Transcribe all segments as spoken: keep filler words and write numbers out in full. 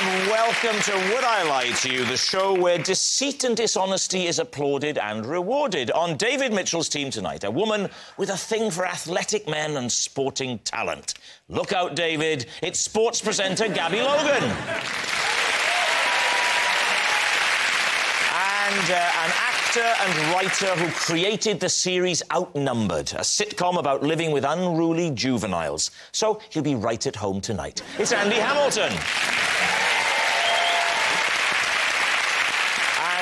and welcome to Would I Lie to You, the show where deceit and dishonesty is applauded and rewarded. On David Mitchell's team tonight, a woman with a thing for athletic men and sporting talent. Look out, David, it's sports presenter Gabby Logan. And uh, an actor and writer who created the series Outnumbered, a sitcom about living with unruly juveniles. So he'll be right at home tonight. It's Andy Hamilton.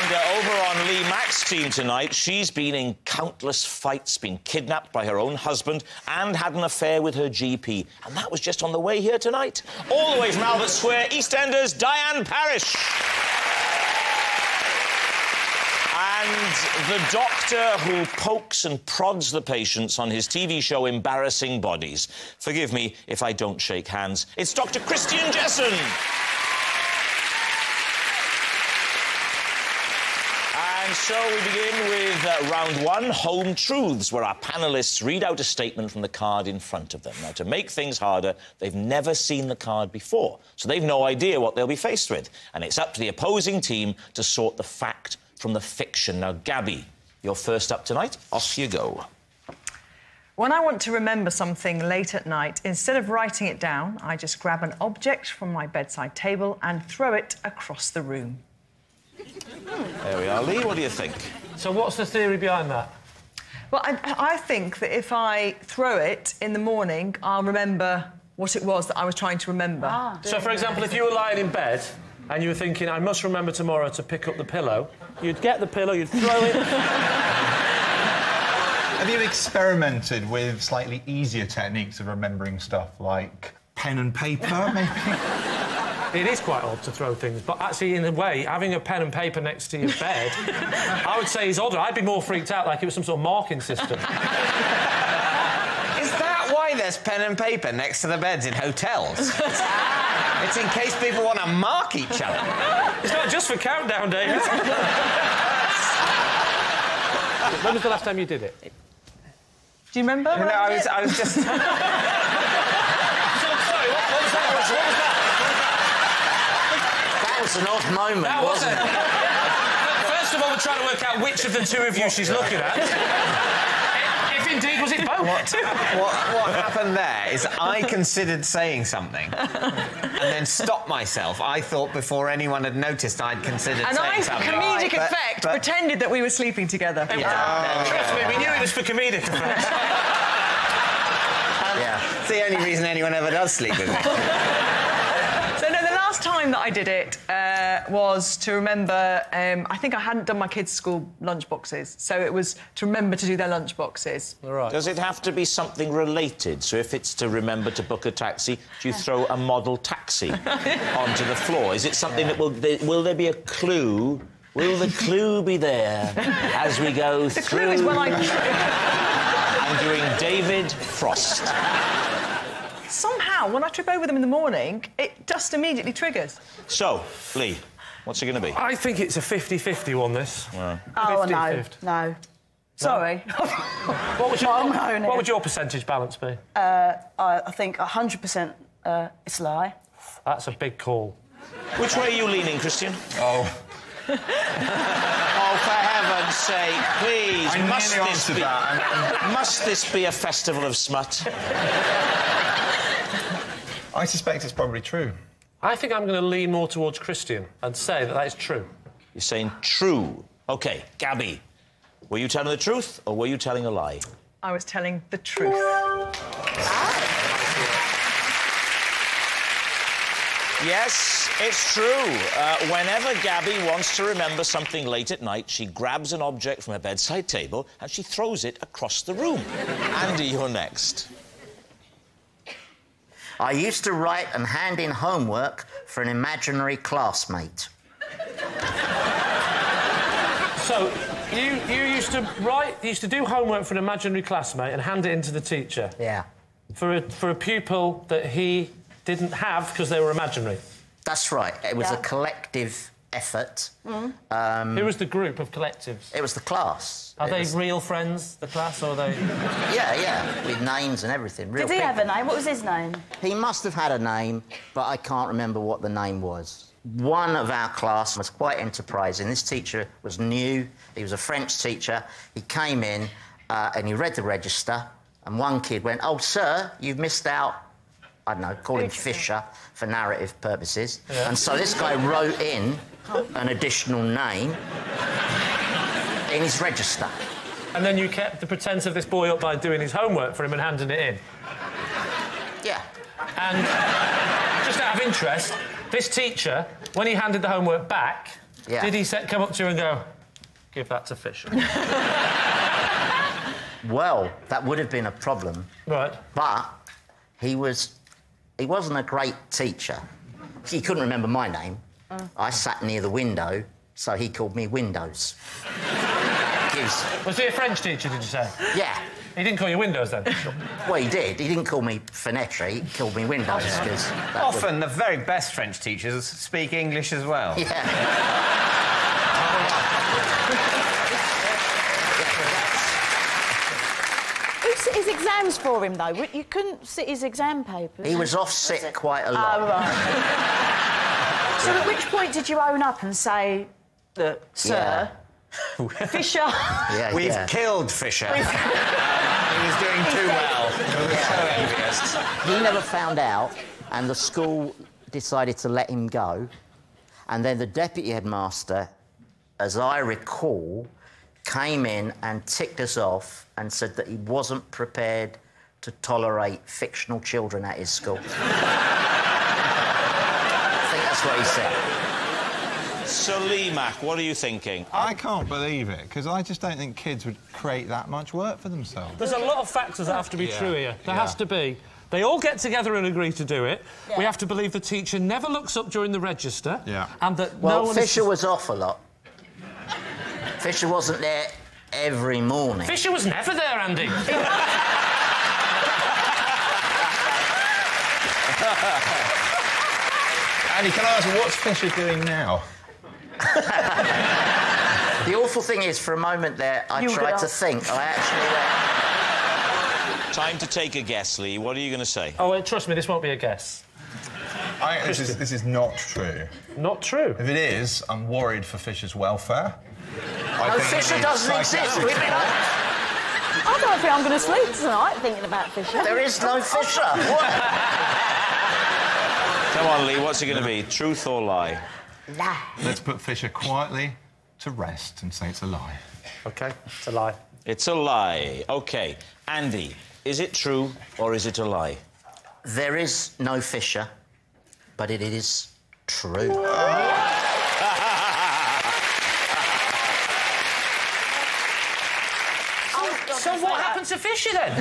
And uh, over on Lee Mack's team tonight, she's been in countless fights, been kidnapped by her own husband and had an affair with her G P. And that was just on the way here tonight. All the way from Albert Square, EastEnders, Diane Parish. And the doctor who pokes and prods the patients on his T V show Embarrassing Bodies. Forgive me if I don't shake hands. It's Dr Christian Jessen. And so we begin with uh, round one, Home Truths, where our panellists read out a statement from the card in front of them. Now, to make things harder, they've never seen the card before, so they've no idea what they'll be faced with. And it's up to the opposing team to sort the fact from the fiction. Now, Gabby, you're first up tonight. Off you go. When I want to remember something late at night, instead of writing it down, I just grab an object from my bedside table and throw it across the room. There we are. Lee, what do you think? So what's the theory behind that? Well, I, I think that if I throw it in the morning, I'll remember what it was that I was trying to remember. Ah, so, for example, if you were lying in bed and you were thinking, I must remember tomorrow to pick up the pillow, you'd get the pillow, you'd throw it. Have you experimented with slightly easier techniques of remembering stuff, like pen and paper, maybe? It is quite odd to throw things, but actually, in a way, having a pen and paper next to your bed, I would say is odder. I'd be more freaked out, like it was some sort of marking system. Is that why there's pen and paper next to the beds in hotels? It's in case people want to mark each other. It's not just for Countdown, David. When was the last time you did it? Do you remember? No, I was, I was just... so, sorry, what, what was that? What was that? That was an odd moment, that wasn't it? it? First of all, we're trying to work out which of the two of you she's looking at. Indeed, was it both? What, what, what happened there is I considered saying something and then stopped myself. I thought before anyone had noticed I'd considered and saying I, something. And I, comedic but, effect, but... pretended that we were sleeping together. Yeah. Yeah. Oh, Trust me, we knew it was for comedic effect. um, yeah. It's the only reason anyone ever does sleep with me. So, no, the last time that I did it uh, was to remember... Um, I think I hadn't done my kids' school lunchboxes, so it was to remember to do their lunchboxes. Right. Does it have to be something related? So if it's to remember to book a taxi, do you throw a model taxi onto the floor? Is it something yeah. that will... Th will there be a clue? Will the clue be there as we go the through... The clue is when I... I'm doing David Frost. Somehow, when I trip over them in the morning, it just immediately triggers. So, Lee, what's it going to be? I think it's a fifty fifty one, this. No. Oh, no, no. Sorry. What would your, well, what would your percentage balance be? Uh, I, I think one hundred percent uh, it's a lie. That's a big call. Which way are you leaning, Christian? Oh. Oh, for heaven's sake, please, I must this be... That. I'm... Must this be a festival of smut? I suspect it's probably true. I think I'm going to lean more towards Christian and say that that is true. You're saying true. OK, Gabby, were you telling the truth or were you telling a lie? I was telling the truth. Yes, it's true. Uh, whenever Gabby wants to remember something late at night, she grabs an object from her bedside table and she throws it across the room. Andy, you're next. I used to write and hand in homework for an imaginary classmate. So, you, you used to write... You used to do homework for an imaginary classmate and hand it in to the teacher? Yeah. For a, for a pupil that he didn't have because they were imaginary? That's right. It was yeah. a collective effort. Mm. Um, Who was the group of collectives? It was the class. Are it they was... real friends, the class, or are they...? Yeah, yeah, with names and everything. Real Did he people. have a name? What was his name? He must have had a name, but I can't remember what the name was. One of our class was quite enterprising. This teacher was new. He was a French teacher. He came in uh, and he read the register, and one kid went, "Oh, sir, you've missed out..." I don't know, call him Fisher for narrative purposes. Yeah. And so this guy wrote in an additional name in his register. And then you kept the pretense of this boy up by doing his homework for him and handing it in? Yeah. And just out of interest, this teacher, when he handed the homework back, yeah. did he set, come up to you and go, "Give that to Fisher"? Well, that would have been a problem. Right. But he was... He wasn't a great teacher. He couldn't remember my name. Mm. I sat near the window, so he called me Windows. Was he a French teacher, did you say? Yeah. He didn't call you Windows, then? Well, he did. He didn't call me Fenetri, he called me Windows. Cause Often would... the very best French teachers speak English as well. Yeah. His exams for him, though. You couldn't sit his exam papers. He was off sick was quite a lot. Oh, right. So at which point did you own up and say, "Look, sir, yeah. Fisher... Yeah, We've yeah. killed Fisher." We've... He was doing too well. It was so envious. He never found out, and the school decided to let him go. And then the deputy headmaster, as I recall, came in and ticked us off and said that he wasn't prepared to tolerate fictional children at his school. I think that's what he said. So, Lee Mack, what are you thinking? I can't believe it, because I just don't think kids would create that much work for themselves. There's a lot of factors that have to be yeah. true here. There yeah. has to be. They all get together and agree to do it. Yeah. We have to believe the teacher never looks up during the register. Yeah. And that well, no one... Fisher is... was off a lot. Fisher wasn't there every morning. Fisher was never there, Andy. Andy, can I ask, what's Fisher doing now? The awful thing is, for a moment there, I you tried to think. I actually... Uh... Time to take a guess, Lee. What are you going to say? Oh, well, trust me, this won't be a guess. I, this, is, this is not true. Not true? If it is, I'm worried for Fisher's welfare. No, Fisher doesn't exist. I don't think I'm going to sleep tonight thinking about Fisher. There is no Fisher. Come on, Lee, what's it going to be? Truth or lie? Lie. Let's put Fisher quietly to rest and say it's a lie. OK, it's a lie. It's a lie. OK. Andy, is it true or is it a lie? There is no Fisher, but it is true. Oh. So what happened to Fisher, then?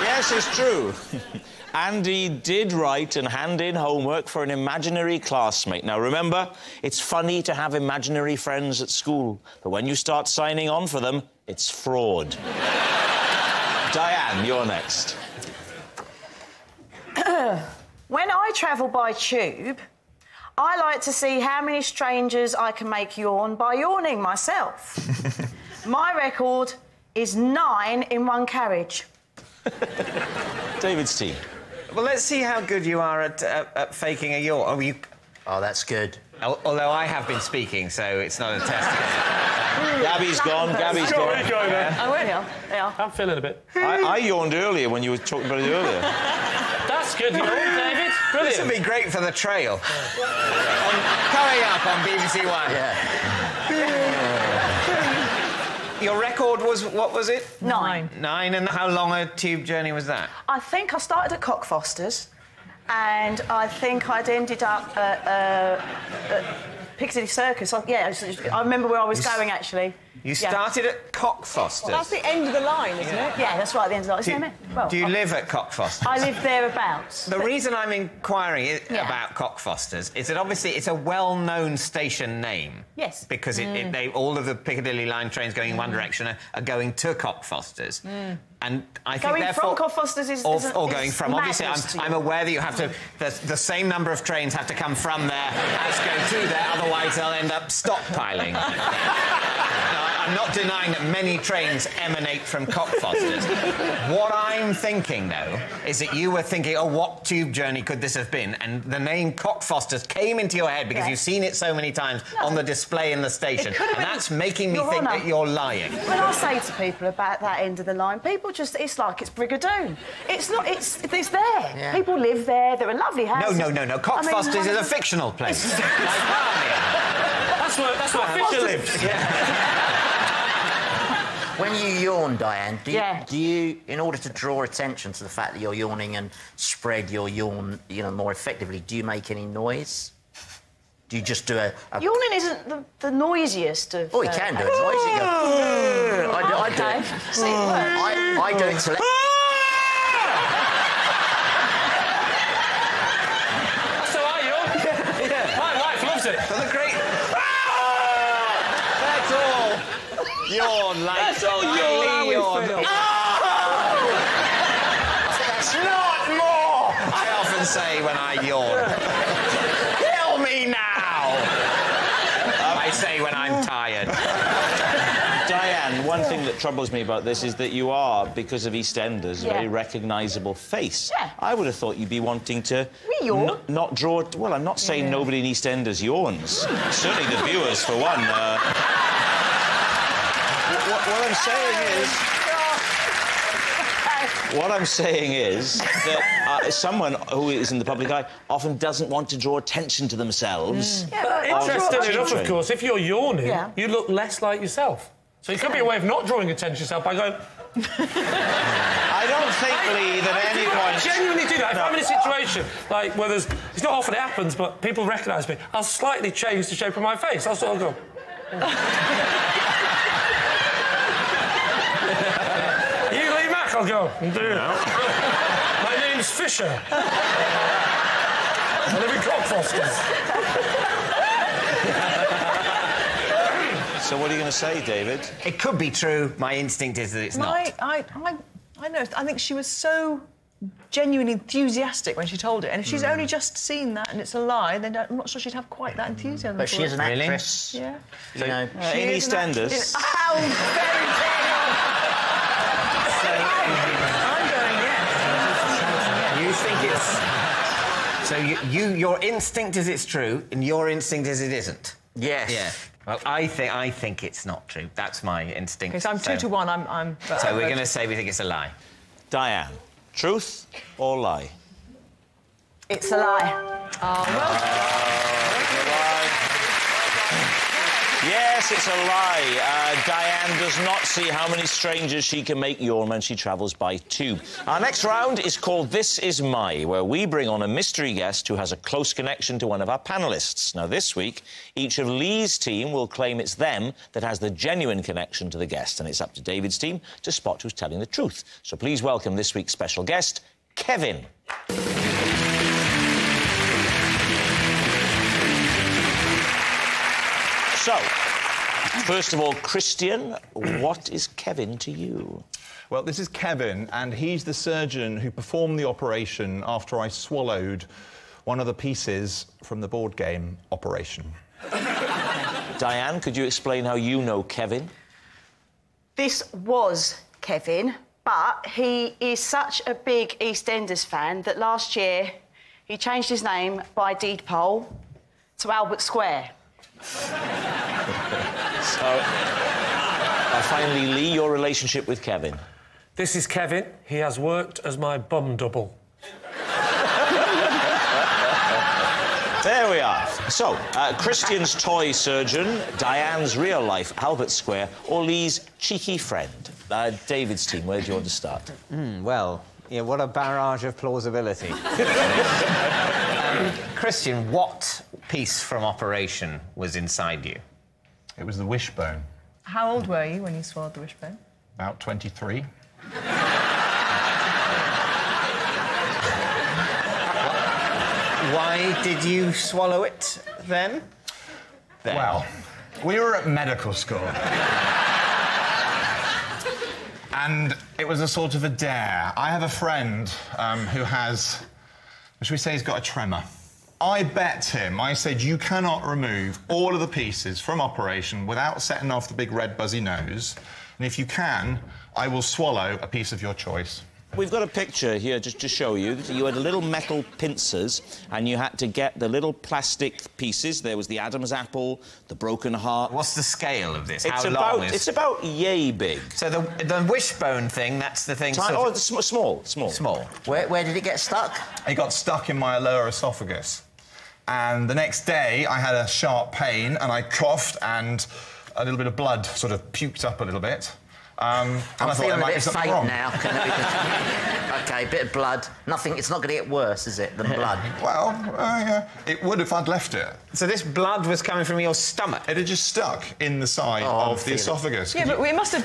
Yes, it's true. Andy did write and hand in homework for an imaginary classmate. Now, remember, it's funny to have imaginary friends at school, but when you start signing on for them, it's fraud. Diane, you're next. When I travel by tube, I like to see how many strangers I can make yawn by yawning myself. My record... is nine in one carriage. David's team. Well, let's see how good you are at, at, at faking a yawn. Oh, you... oh, that's good. Al although I have been speaking, so it's not a test. Gabby's gone, Gabby's gone. There you go, then. Oh, there you are. There you are. I'm feeling a bit... I, I yawned earlier when you were talking about it earlier. That's good, yawn, David. Brilliant. This would be great for the trail. Yeah. On, coming up on B B C One. Yeah. Your record was, what was it? Nine. Nine, and how long a tube journey was that? I think I started at Cockfosters, and I think I'd ended up at, uh, at Piccadilly Circus. I, yeah, I remember where I was you going, actually. You yeah. started at Cockfosters? Well, that's the end of the line, isn't yeah. it? Yeah, that's right, the end of the line. Isn't do, it? Well, do you I, live at Cockfosters? I live thereabouts. The but... reason I'm inquiring yeah. about Cockfosters is that, obviously, it's a well-known station name. Yes. Because it, mm. it, they, all of the Piccadilly line trains going in one direction are, are going to Cockfosters. Mm. And I going think therefore... Going from Cockfosters is... Or, or going is from... Obviously, I'm, I'm aware that you have to... The, the same number of trains have to come from there as go to there, otherwise they'll end up stockpiling. Now, I'm not denying that many trains emanate from Cockfosters. What I'm thinking, though, is that you were thinking, oh, what tube journey could this have been? And the name Cockfosters came into your head because yes. you've seen it so many times no. on the display in the station. And that's making me think honour. that you're lying. When I say to people about that end of the line, people just... It's like it's Brigadoon. It's not... It's, it's there. Yeah. People live there. They're in lovely houses. No, no, no, no. Cockfosters I mean, is a fictional place. Like Narnia. That's where, that's where Fisher lives. Yeah. When you yawn, Diane, do you, yeah. do you, in order to draw attention to the fact that you're yawning and spread your yawn, you know, more effectively, do you make any noise? Do you just do a... a... Yawning isn't the, the noisiest of... Oh, you can uh, do it. Noisy. You go... I, do, I do it. See, I, I do it to... That's how I yawn. Yeah. Yeah. My wife loves it. That's a great... Yawn, like... That's all yawn. yawn. No! That's not more! I often say when I yawn, kill me now! Um, I say when I'm tired. Diane, one thing that troubles me about this is that you are, because of EastEnders, yeah. a very recognisable face. Yeah. I would have thought you'd be wanting to... We yawn. Not draw... Well, I'm not saying yeah. nobody in EastEnders yawns. Certainly the viewers, for one. Uh... What, what I'm saying is... What I'm saying is that uh, someone who is in the public eye often doesn't want to draw attention to themselves. Mm. Yeah, interesting enough, of course, if you're yawning, yeah. you look less like yourself. So it could be a way of not drawing attention to yourself by going... I don't think, I, Lee, that I anyone... I genuinely do that. No. If I'm in a situation, like, where there's... It's not often it happens, but people recognise me. I'll slightly change the shape of my face. I'll sort of go... I'll go and do it. My name's Fisher. I live in Cockfosters. So what are you going to say, David? It could be true. My instinct is that it's My, not. I, I, I know. I think she was so genuinely enthusiastic when she told it, and if she's mm. only just seen that and it's a lie, then I'm not sure she'd have quite that enthusiasm. But she is an actress. Yeah. So, you know, uh, in EastEnders. How very dare you! I'm going, yes. You think it's... So you, you, your instinct is it's true, and your instinct is it isn't. Yes. Yeah. Well, I think I think it's not true. That's my instinct. OK, so I'm two so... to one, I'm... I'm... So we're going to say we think it's a lie. Diane, truth or lie? It's a lie. Oh, well... Yes, it's a lie. Uh, Diane does not see how many strangers she can make yawn when she travels by tube. Our next round is called This Is My, where we bring on a mystery guest who has a close connection to one of our panellists. Now, this week, each of Lee's team will claim it's them that has the genuine connection to the guest, and it's up to David's team to spot who's telling the truth. So please welcome this week's special guest, Kevin. So, first of all, Christian, what is Kevin to you? Well, this is Kevin, and he's the surgeon who performed the operation after I swallowed one of the pieces from the board game Operation. Diane, could you explain how you know Kevin? This was Kevin, but he is such a big EastEnders fan that last year he changed his name by deed poll to Albert Square. So, uh, finally, Lee, your relationship with Kevin. This is Kevin. He has worked as my bum double. There we are. So, uh, Christian's toy surgeon, Diane's real-life Albert Square, or Lee's cheeky friend. Uh, David's team, where do you want to start? Mm, well, yeah, what a barrage of plausibility. um, Christian, what piece from Operation was inside you? It was the wishbone. How old were you when you swallowed the wishbone? About twenty-three. Why did you swallow it then? then? Well, we were at medical school. and it was a sort of a dare. I have a friend um, who has, should we say he's got a tremor? I bet him, I said, you cannot remove all of the pieces from Operation without setting off the big red buzzy nose, and if you can, I will swallow a piece of your choice. We've got a picture here just to show you. You had little metal pincers and you had to get the little plastic pieces. There was the Adam's apple, the broken heart. What's the scale of this? It's How about, long is... It's about yay big. So the, the wishbone thing, that's the thing... Tiny, sort of... Oh, sm small, small. Small. Where, where did it get stuck? It got stuck in my lower esophagus. And the next day, I had a sharp pain and I coughed and a little bit of blood sort of puked up a little bit. Um, and I'm I feeling a bit faint wrong. now. OK, a bit of blood. Nothing. It's not going to get worse, is it, than blood? Well, uh, yeah. It would if I'd left it. So this blood was coming from your stomach? It had just stuck in the side oh, of I'm the esophagus. Yeah, but it must have...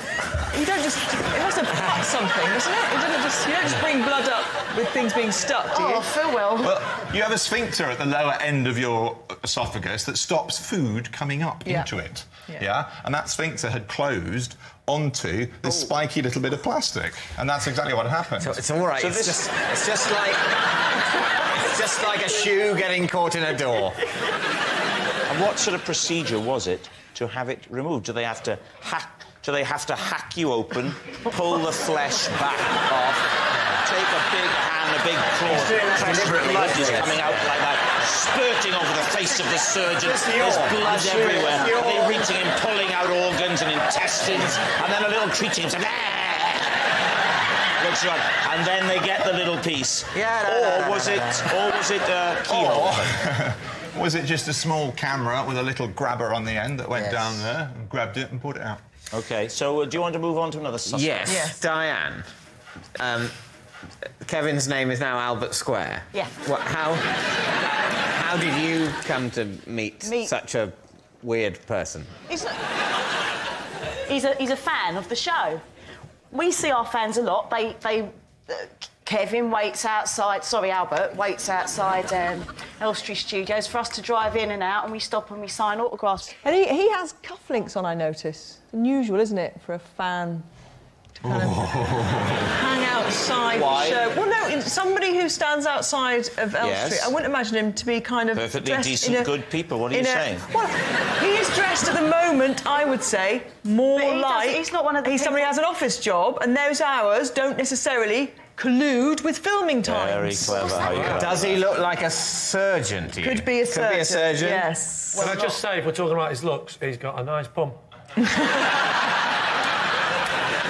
You don't just... It must have cut something, doesn't it? It didn't just, you don't just bring blood up with things being stuck, do you? Oh, so well. Well, you have a sphincter at the lower end of your esophagus that stops food coming up yeah. into it. Yeah. yeah? And that sphincter had closed onto this Ooh. spiky little bit of plastic, and that's exactly what happened. So it's all right. So it's, this... just, it's just like it's just like a shoe getting caught in a door. And what sort of procedure was it to have it removed? Do they have to hack? Do they have to hack you open, pull the flesh back off, take a big hand, a big claw, press blood is coming out like that, spurting over the face of the surgeon? There's blood everywhere. They're reaching in, pulling out organs and intestines, and then a little creature comes and then they get the little piece. Yeah. No, or, no, no, was no, no, it, no. or was it? Uh, keyhole? Or was it just a small camera with a little grabber on the end that went yes. down there and grabbed it and pulled it out? OK, so uh, do you want to move on to another suspect? Yes, yes. Diane. Um, Kevin's name is now Albert Square. Yeah. What, how, how did you come to meet, meet... such a weird person? He's a... he's a, he's a fan of the show. We see our fans a lot. They... they uh, Kevin waits outside... Sorry, Albert waits outside um, Elstree Studios for us to drive in and out, and we stop and we sign autographs. And he, he has cufflinks on, I notice. Unusual, isn't it, for a fan to kind oh. of hang outside Why? the show? Well, no, somebody who stands outside of Elstree, yes. I wouldn't imagine him to be kind of... Perfectly decent, a, good people, what are you a, saying? Well, he is dressed at the moment, I would say, more but he like... He's not one of the... He's people. somebody who has an office job, and those hours don't necessarily... collude with filming times. Very clever. How you Does he look like a surgeon to you? Could be a surgeon. Could be a surgeon. Yes. Well, Can I just not... say, if we're talking about his looks, he's got a nice bum.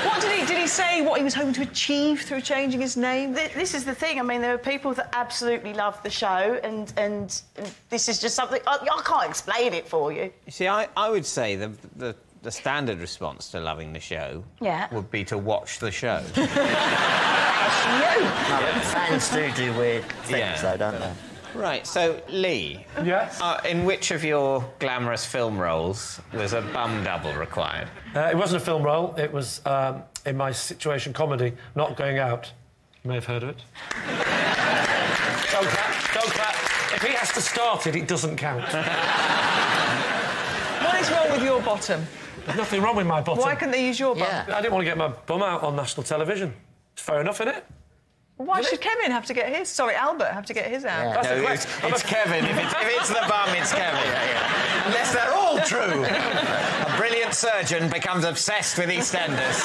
What did he... Did he say what he was hoping to achieve through changing his name? Th this is the thing. I mean, there are people that absolutely love the show, and, and, and this is just something... I, I can't explain it for you. You see, I, I would say the... the... The standard response to loving the show yeah. would be to watch the show. That's you! Yeah. Fans do do weird things, yeah. though, don't they? Right, so, Lee... Yes? Uh, in which of your glamorous film roles was a bum double required? Uh, it wasn't a film role. It was um, in my situation comedy, Not Going Out. You may have heard of it. Don't clap, don't clap. If he has to start it, it doesn't count. What is wrong with your bottom? There's nothing wrong with my bottom. Why couldn't they use your bum? Yeah. I didn't want to get my bum out on national television. It's fair enough, isn't it? Why should Kevin have to get his? Sorry, Albert have to get his out. Yeah. No, it's, it's Kevin. If it's, if it's the bum, it's Kevin. Yeah, yeah. Unless they're all true. A brilliant surgeon becomes obsessed with EastEnders.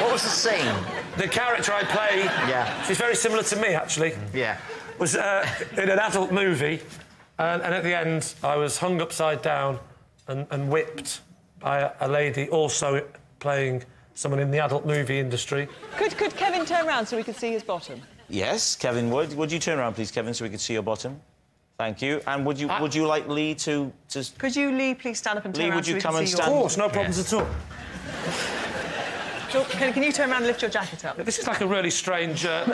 What was the scene? The character I play... Yeah. She's very similar to me, actually. Yeah. Was uh, in an adult movie... And, and at the end, I was hung upside down and, and whipped by a, a lady also playing someone in the adult movie industry. Could, could Kevin turn round so we could see his bottom? Yes, Kevin would. Would you turn round, please, Kevin, so we could see your bottom? Thank you. And would you I... would you like Lee to, to... Could you, Lee, please stand up and turn Lee, would you so come and stand? Of course, no problems yes. at all. So, can, can you turn round and lift your jacket up? This is like a really strange uh,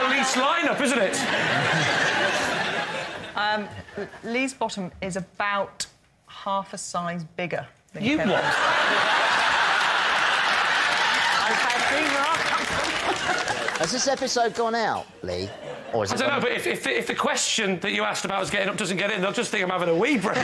police line-up, isn't it? Um, Lee's bottom is about half a size bigger than you. What? I've had Has this episode gone out, Lee? Or is I it don't know, but if, if, if the question that you asked about was getting up doesn't get in, they'll just think I'm having a wee break.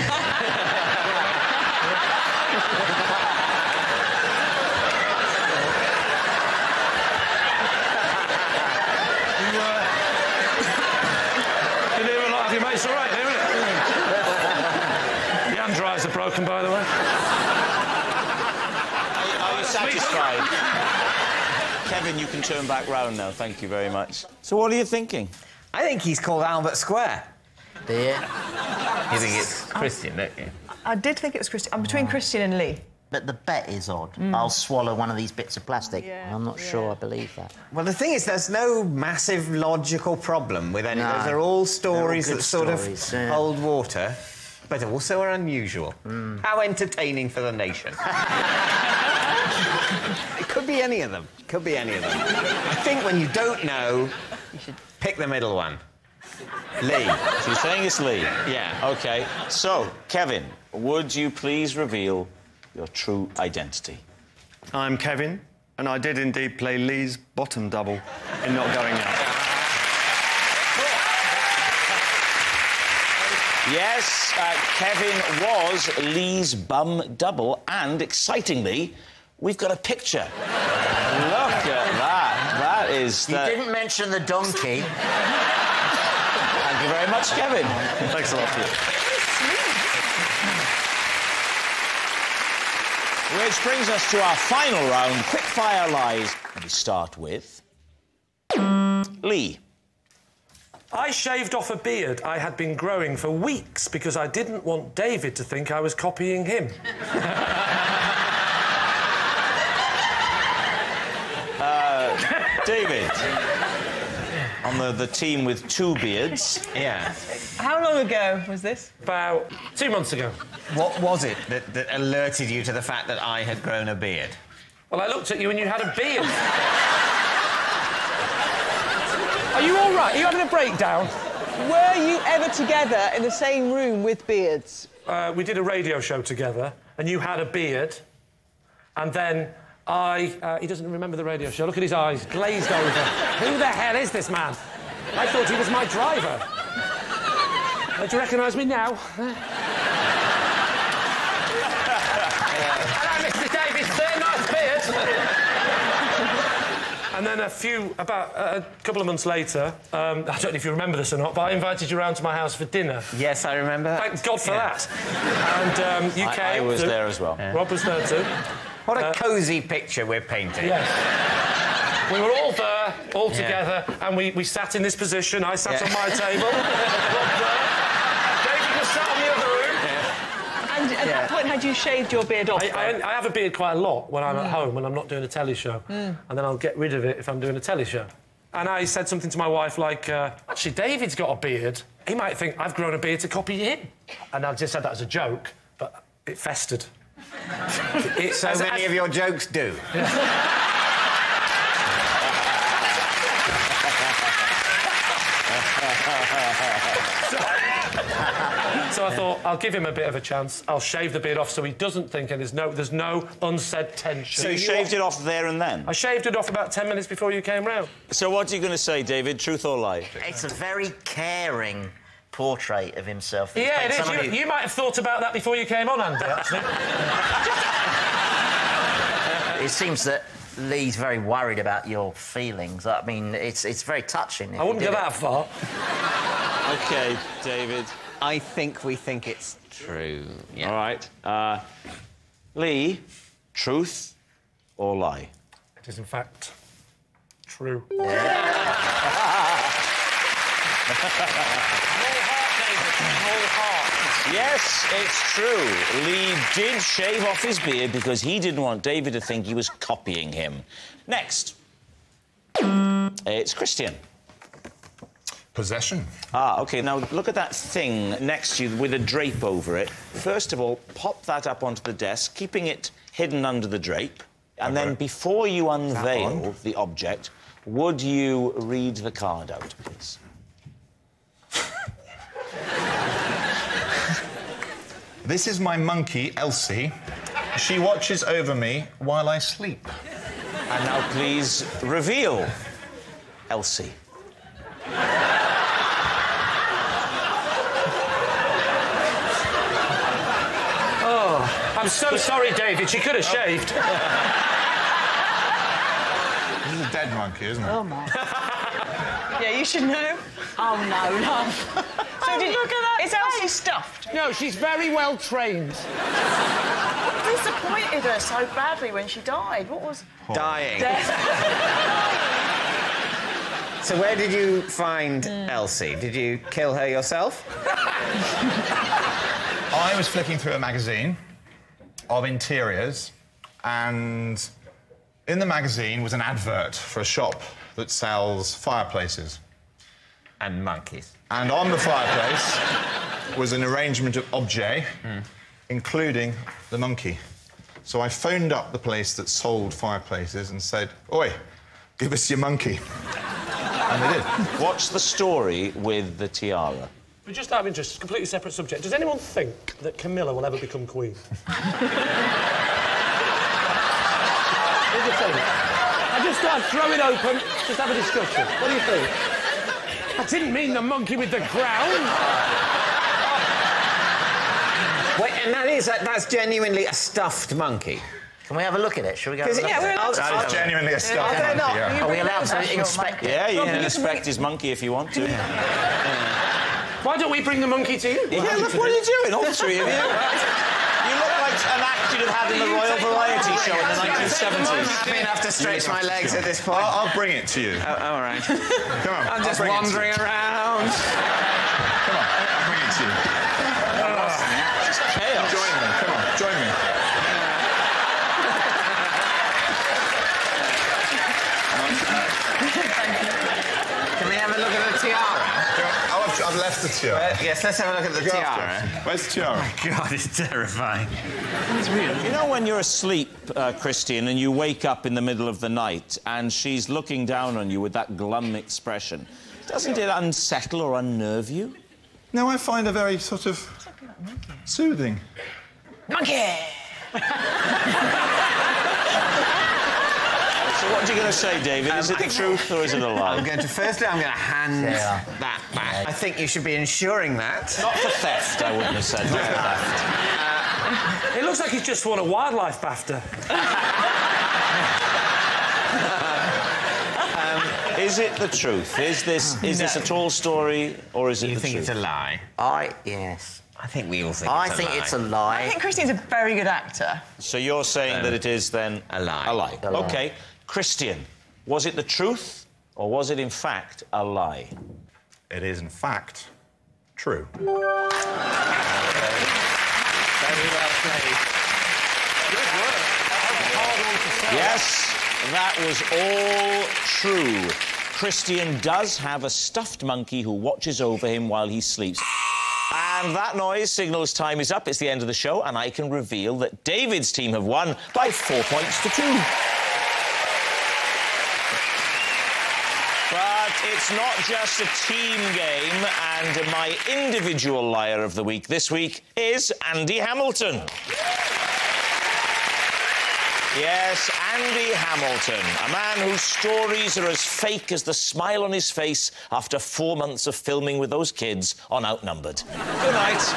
It's all right now, isn't it? The undereyes are broken, by the way. Are, are you satisfied? Kevin, you can turn back round now. Thank you very much. So what are you thinking? I think he's called Albert Square. Do you? You think it's Christian, don't you? I did think it was Christian. I'm between wow. Christian and Lee. But the bet is odd. Mm. I'll swallow one of these bits of plastic. Yeah, I'm not yeah. sure I believe that. Well, the thing is, there's no massive logical problem with any no. of those. They're all stories They're all that sort stories, of yeah. hold water, but also are unusual. Mm. How entertaining for the nation. It could be any of them. It could be any of them. I think when you don't know, you should pick the middle one. Lee. So you're saying it's Lee? Yeah. OK. So, Kevin, would you please reveal your true identity? I'm Kevin, and I did indeed play Lee's bottom double in Not Going Out. Yes, uh, Kevin was Lee's bum double, and, excitingly, we've got a picture. Look at that. That is... The... You didn't mention the donkey. Thank you very much, Kevin. Thanks a lot to you. Which brings us to our final round, Quickfire Lies. And we start with... Lee. I shaved off a beard I had been growing for weeks because I didn't want David to think I was copying him. uh, David. On the, the team with two beards. Yeah. How long ago was this? About two months ago. What was it that, that alerted you to the fact that I had grown a beard? Well, I looked at you and you had a beard. Are you all right? Are you having a breakdown? Were you ever together in the same room with beards? Uh, we did a radio show together, and you had a beard, and then I... Uh, he doesn't remember the radio show. Look at his eyes, glazed over. Who the hell is this man? I thought he was my driver. Uh, do you recognise me now? And then a few, about uh, a couple of months later, um, I don't know if you remember this or not, but I invited you round to my house for dinner. Yes, I remember. Thank God for yeah. that. And um, you I, came. I was to... there as well. Yeah. Rob was there too. What a uh, cosy picture we're painting. Yes. We were all there, all together, yeah. and we, we sat in this position. I sat yeah. on my table. Rob there. David was sat in the other room. Yeah. And at yeah. that point, had you shaved your beard off? I, I, I have a beard quite a lot when I'm mm. at home, when I'm not doing a telly show. Mm. And then I'll get rid of it if I'm doing a telly show. And I said something to my wife like, uh, actually, David's got a beard. He might think I've grown a beard to copy him. And I just said that as a joke, but it festered. It, so as, many as... of your jokes do. Yeah. so, so I thought I'll give him a bit of a chance. I'll shave the beard off so he doesn't think, and there's no there's no unsaid tension. So you shaved it off there and then? I shaved it off about ten minutes before you came round. So what are you going to say, David? Truth or lie? It's a very caring portrait of himself. Yeah, it is. Somebody... You, you might have thought about that before you came on, Andy, actually. It seems that Lee's very worried about your feelings. I mean, it's, it's very touching. I wouldn't go that far. OK, David. I think we think it's true. Yeah. All right. Uh, Lee, truth or lie? It is, in fact, true. Yeah. Yes, it's true. Lee did shave off his beard because he didn't want David to think he was copying him. Next. It's Christian. Possession. Ah, OK, now look at that thing next to you with a drape over it. First of all, pop that up onto the desk, keeping it hidden under the drape. And then, before you unveil the object, would you read the card out, please? This is my monkey, Elsie. She watches over me while I sleep. And now please reveal Elsie. Oh, I'm so sorry, David. She could have shaved. This is a dead monkey, isn't it? Oh, my. Yeah, you should know. Oh, no, love. So did, look at that. Is Elsie stuffed? No, she's very well trained. What disappointed her so badly when she died? What was... Poor. Dying. So where did you find mm. Elsie? Did you kill her yourself? I was flicking through a magazine of interiors, and in the magazine was an advert for a shop that sells fireplaces. And monkeys. And on the fireplace was an arrangement of objets, mm. including the monkey. So I phoned up the place that sold fireplaces and said, "Oi, give us your monkey." And they did. What's the story with the tiara? But just out of interest, it's a completely separate subject. Does anyone think that Camilla will ever become queen? What do you think? I just thought I'd throw it open, just have a discussion. What do you think? I didn't mean the monkey with the crown. Wait, and that is, that, that's genuinely a stuffed monkey. Can we have a look at it? Shall we go? Because yeah, we're allowed to touch it. Genuinely a stuffed monkey. Not, yeah. Are we allowed to inspect? Yeah, you can inspect his monkey if you want to. Why don't we bring the monkey to you? Yeah, look, what are you doing? All three of you. You look like an act you'd have had in the Royal Variety Show in the nineteen seventies. I'm happy enough to stretch my legs at this point. I'll bring it to you. Oh, all right. Come on. I'm just wandering around. Come on, I'll bring it to you. Just chaos. Join me. Come on, join me. Can we have a look at the tiara? I've left the tiara. Uh, yes, let's have a look at the Go tiara. Where's the tiara? Oh, my God, it's terrifying. It's real. You know when you're asleep, uh, Christian, and you wake up in the middle of the night and she's looking down on you with that glum expression, doesn't it unsettle or unnerve you? No, I find her very sort of... What's up with that monkey? Soothing. Monkey! So what are you going to say, David? Is um, it the truth or is it a lie? I'm going to... Firstly, I'm going to hand yeah. that back. I think you should be ensuring that. Not for theft, I wouldn't have said. Not for theft. Uh, it looks like he's just won a wildlife BAFTA. um, is it the truth? Is this is no. this a tall story or is it you the truth? You think it's a lie? I... Yes. I think we all think I it's a think lie. I think it's a lie. I think Christian's a very good actor. So you're saying um, that it is, then... A lie. A lie. A lie. OK. Christian, was it the truth or was it in fact a lie? It is in fact true. Very well played. Good work. Yes, that was all true. Christian does have a stuffed monkey who watches over him while he sleeps. And that noise signals time is up. It's the end of the show, and I can reveal that David's team have won by four points to two. It's not just a team game, and my individual liar of the week this week is Andy Hamilton. Yes, Andy Hamilton, a man whose stories are as fake as the smile on his face after four months of filming with those kids on Outnumbered. Good night.